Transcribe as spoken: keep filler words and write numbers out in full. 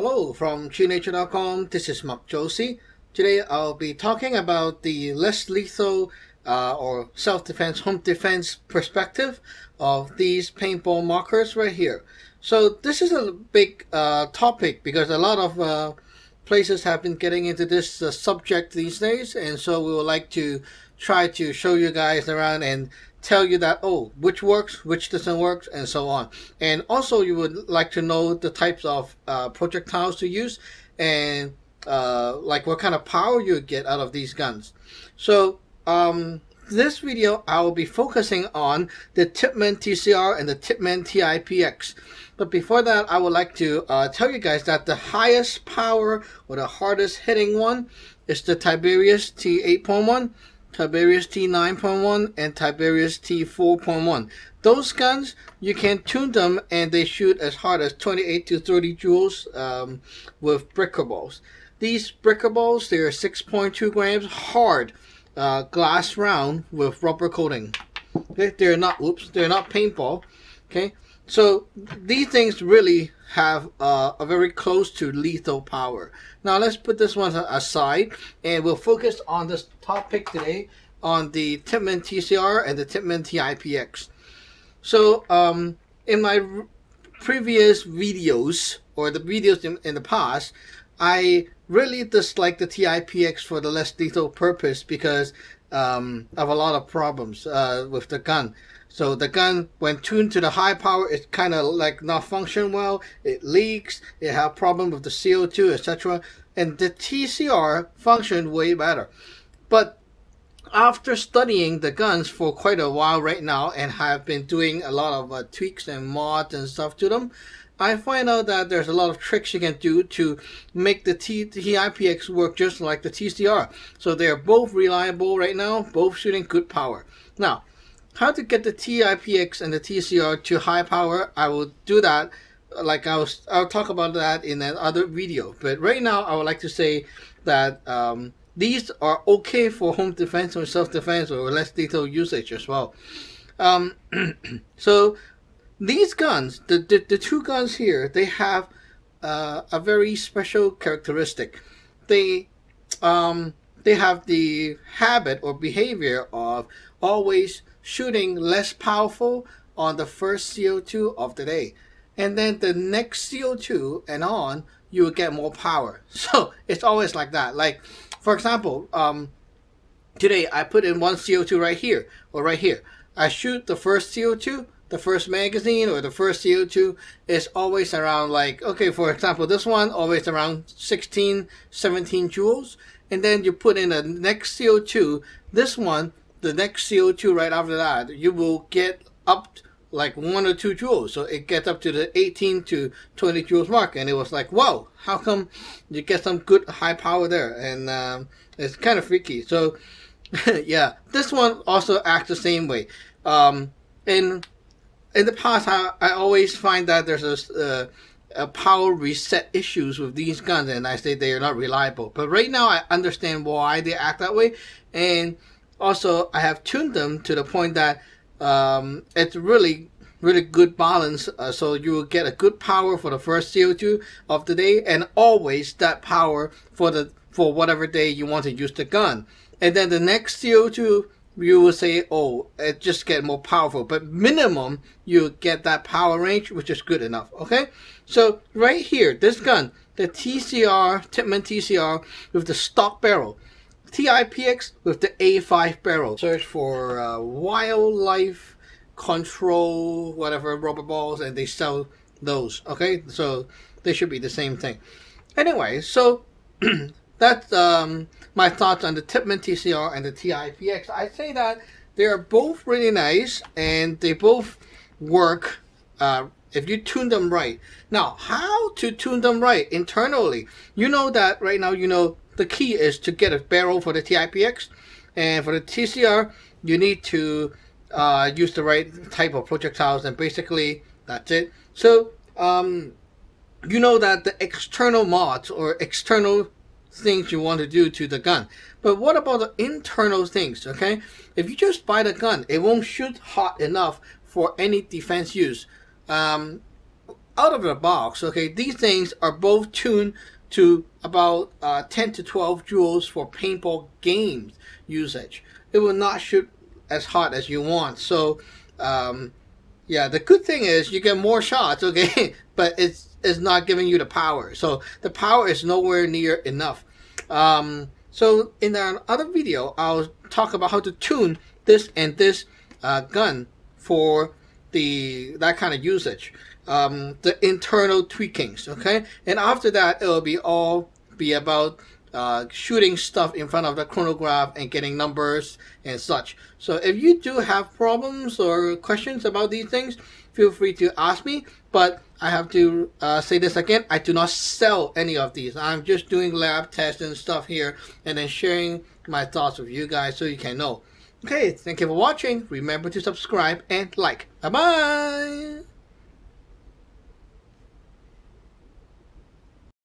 Hello from g nature dot com, this is Mark Josie. Today I'll be talking about the less lethal uh, or self-defense, home defense perspective of these paintball markers right here. So this is a big uh, topic because a lot of uh, places have been getting into this uh, subject these days, and so we would like to try to show you guys around and tell you that, oh, which works, which doesn't work, and so on. And also you would like to know the types of uh, projectiles to use and uh, like what kind of power you get out of these guns. So um, this video I will be focusing on the Tippmann T C R and the Tippmann T I P X. But before that, I would like to uh, tell you guys that the highest power or the hardest hitting one is the Tiberius T eight point one. Tiberius T nine point one and Tiberius T four point one. Those guns, you can tune them and they shoot as hard as twenty-eight to thirty joules um, with brickerballs. These brickerballs, they are six point two grams hard uh, glass round with rubber coating. Okay, they're not, oops, they're not paintball. Okay, so these things really have uh, a very close to lethal power. Now let's put this one aside and we'll focus on this topic today on the Tippmann T C R and the Tippmann T I P X. So um, in my previous videos or the videos in, in the past, I really dislike the T I P X for the less lethal purpose because um, of a lot of problems uh, with the gun. So the gun, when tuned to the high power, it's kind of like not function well. It leaks. It has problem with the C O two, et cetera. And the T C R functioned way better. But after studying the guns for quite a while right now and have been doing a lot of uh, tweaks and mods and stuff to them, I find out that there's a lot of tricks you can do to make the T I P X work just like the T C R. So they're both reliable right now, both shooting good power. Now, how to get the T I P X and the T C R to high power, I will do that, like I'll, I'll talk about that in another video. But right now, I would like to say that um, these are okay for home defense or self-defense or less detailed usage as well. Um, so these guns, the, the, the two guns here, they have uh, a very special characteristic. They, um, they have the habit or behavior of always shooting less powerful on the first C O two of the day, and then the next C O two and on you will get more power. So it's always like that. Like for example, um, today I put in one C O two right here or right here. I shoot the first C O two, the first magazine or the first C O two is always around, like, okay, for example this one always around sixteen, seventeen joules, and then you put in the next C O two, this one, the next C O two right after that, you will get up like one or two joules. So it gets up to the eighteen to twenty joules mark. And it was like, wow, how come you get some good high power there? And um, it's kind of freaky. So yeah, this one also acts the same way. Um, and in the past, I, I always find that there's a, uh, a power reset issues with these guns. And I say they are not reliable. But right now, I understand why they act that way. And also, I have tuned them to the point that um, it's really, really good balance. Uh, so you will get a good power for the first C O two of the day, and always that power for the for whatever day you want to use the gun. And then the next C O two, you will say, oh, it just get more powerful. But minimum, you get that power range, which is good enough. Okay, so right here, this gun, the T C R, Tippmann T C R with the stock barrel. T I P X with the A five barrel. Search for uh, wildlife control, whatever, rubber balls, and they sell those. Okay, so they should be the same thing. Anyway, so that's um, my thoughts on the Tippmann T C R and the T I P X. I say that they are both really nice and they both work uh, if you tune them right. Now, how to tune them right internally? You know that right now, you know, the key is to get a barrel for the T I P X, and for the T C R, you need to uh, use the right type of projectiles, and basically that's it. So um, you know that the external mods or external things you want to do to the gun. But what about the internal things, okay? If you just buy the gun, it won't shoot hot enough for any defense use. Um, out of the box, okay, these things are both tuned to about uh, ten to twelve joules for paintball games usage. It will not shoot as hot as you want. So, um, yeah, the good thing is you get more shots, okay, but it's, it's not giving you the power. So the power is nowhere near enough. Um, so in another video, I'll talk about how to tune this and this uh, gun for the that kind of usage, um, the internal tweakings, okay? And after that, it'll be all be about uh, shooting stuff in front of the chronograph and getting numbers and such. So if you do have problems or questions about these things, feel free to ask me. But I have to uh, say this again, I do not sell any of these. I'm just doing lab tests and stuff here and then sharing my thoughts with you guys so you can know. Okay, thank you for watching. Remember to subscribe and like. Bye-bye!